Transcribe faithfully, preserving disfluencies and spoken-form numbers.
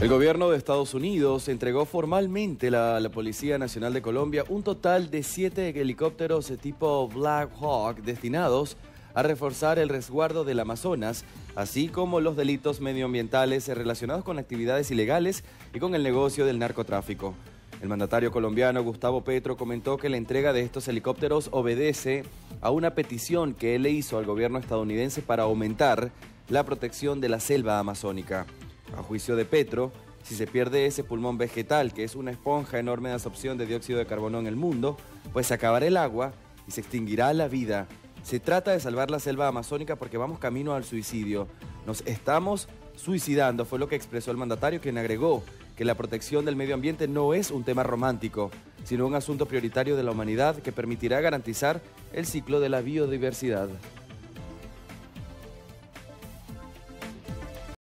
El gobierno de Estados Unidos entregó formalmente a la, la Policía Nacional de Colombia un total de siete helicópteros tipo Black Hawk destinados a reforzar el resguardo del Amazonas, así como los delitos medioambientales relacionados con actividades ilegales y con el negocio del narcotráfico. El mandatario colombiano Gustavo Petro comentó que la entrega de estos helicópteros obedece a una petición que él le hizo al gobierno estadounidense para aumentar la protección de la selva amazónica. A juicio de Petro, si se pierde ese pulmón vegetal, que es una esponja enorme de absorción de dióxido de carbono en el mundo, pues se acabará el agua y se extinguirá la vida. Se trata de salvar la selva amazónica porque vamos camino al suicidio. Nos estamos suicidando, fue lo que expresó el mandatario, quien agregó que la protección del medio ambiente no es un tema romántico, sino un asunto prioritario de la humanidad que permitirá garantizar el ciclo de la biodiversidad.